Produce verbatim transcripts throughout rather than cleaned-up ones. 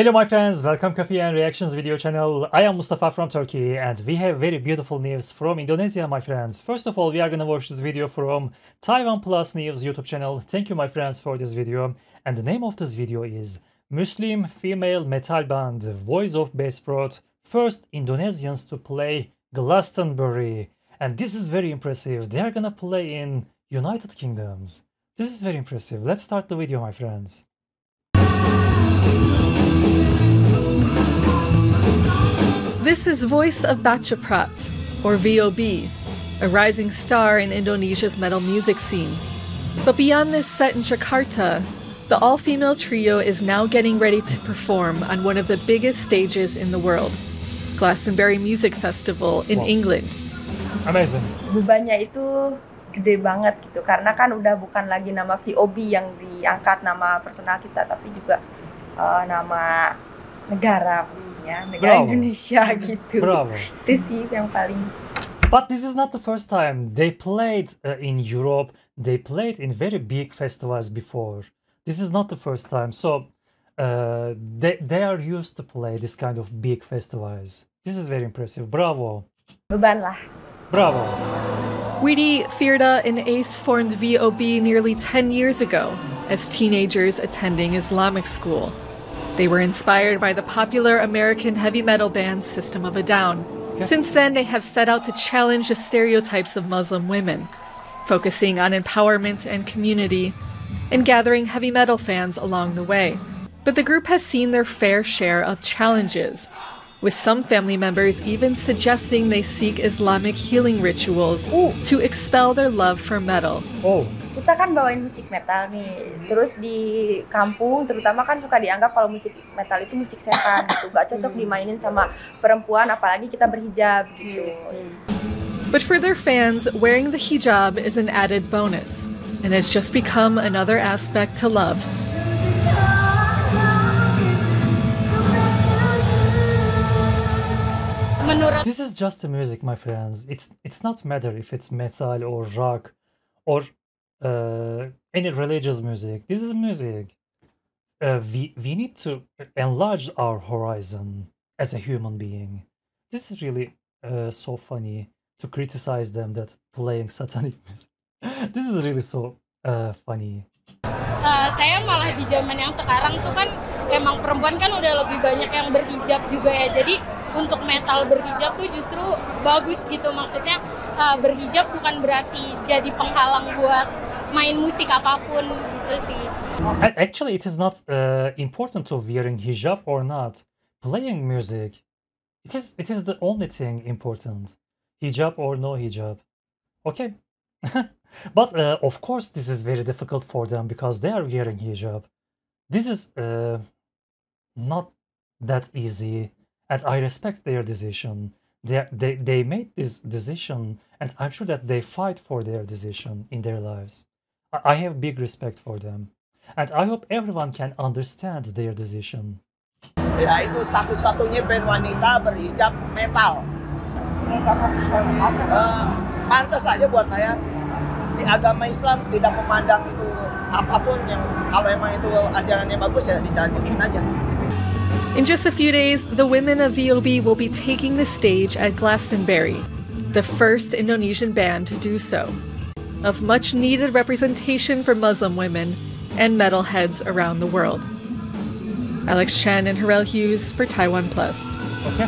Hello my friends, welcome to Coffee and Reactions video channel. I am Mustafa from Turkey and we have very beautiful news from Indonesia, my friends. First of all, we are gonna watch this video from Taiwan Plus News YouTube channel. Thank you my friends for this video. And the name of this video is Muslim female metal band Voice of Baceprot, first Indonesians to play Glastonbury. And this is very impressive. They are gonna play in United Kingdoms. This is very impressive. Let's start the video, my friends. This is Voice of Baceprot, or V O B, a rising star in Indonesia's metal music scene. But beyond this set in Jakarta, the all-female trio is now getting ready to perform on one of the biggest stages in the world, Glastonbury Music Festival in wow. England. Amazing. Bebannya itu gede banget gitu, karena kan udah bukan lagi nama V O B yang diangkat nama personal kita, tapi juga uh, nama negara. Yeah, Bravo. Indonesia, gitu. Bravo. But this is not the first time. They played uh, in Europe, they played in very big festivals before. This is not the first time. So uh, they, they are used to play this kind of big festivals. This is very impressive. Bravo. Bravo. Widi, Firda and Ace formed V O B nearly ten years ago as teenagers attending Islamic school. They were inspired by the popular American heavy metal band System of a Down. Okay. Since then, they have set out to challenge the stereotypes of Muslim women, focusing on empowerment and community, and gathering heavy metal fans along the way. But the group has seen their fair share of challenges, with some family members even suggesting they seek Islamic healing rituals Ooh. To expel their love for metal. Oh. Kita kan bawain musik metal nih, terus di kampung terutama kan suka dianggap kalau musik metal itu musik setan gitu, gak cocok dimainin sama perempuan apalagi kita berhijab gitu. But for their fans, wearing the hijab is an added bonus and has just become another aspect to love. This is just the music, my friends. It's it's not matter if it's metal or rock or Uh, any religious music. This is music. Uh, we, we need to enlarge our horizon as a human being. This is really uh, so funny to criticize them that playing satanic music. This is really so uh, funny. Uh, saya malah di zaman yang sekarang tuh kan emang perempuan kan udah lebih banyak yang berhijab juga ya. Jadi untuk metal berhijab tuh justru bagus gitu. Maksudnya uh, berhijab bukan berarti jadi penghalang buat main musik apapun gitu sih. Actually, it is not uh, important to wearing hijab or not. Playing music, it is it is the only thing important. Hijab or no hijab. Okay. But uh, of course, this is very difficult for them because they are wearing hijab. This is uh, not that easy, and I respect their decision. They, they, they made this decision, and I'm sure that they fight for their decision in their lives. I have big respect for them, and I hope everyone can understand their decision. Ya itu satu-satunya band wanita berhijab metal. Pantes aja buat saya di agama Islam tidak memandang itu apapun yang kalau emang itu ajarannya bagus ya dilanjutin aja. In just a few days, the women of V O B will be taking the stage at Glastonbury, the first Indonesian band to do so. Of much-needed representation for Muslim women and metalheads around the world. Alex Chen and Harel Hughes for Taiwan Plus. Okay.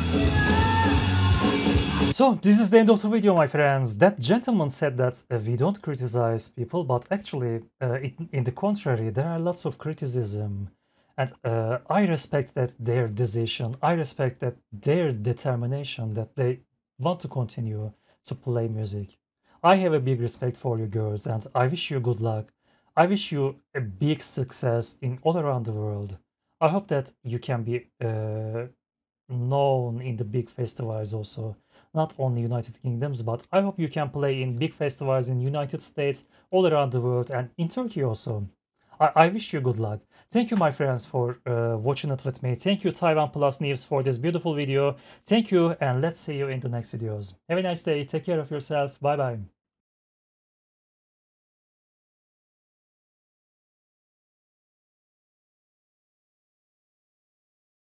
So, this is the end of the video, my friends. That gentleman said that uh, we don't criticize people, but actually, uh, it, in the contrary, there are lots of criticism. And uh, I respect that their decision, I respect that their determination, that they want to continue to play music. I have a big respect for you girls and I wish you good luck. I wish you a big success in all around the world. I hope that you can be uh, known in the big festivals also. Not only United Kingdoms, but I hope you can play in big festivals in United States, all around the world and in Turkey also. I, I wish you good luck. Thank you my friends for uh, watching it with me. Thank you Taiwan Plus News for this beautiful video. Thank you and let's see you in the next videos. Have a nice day. Take care of yourself. Bye bye.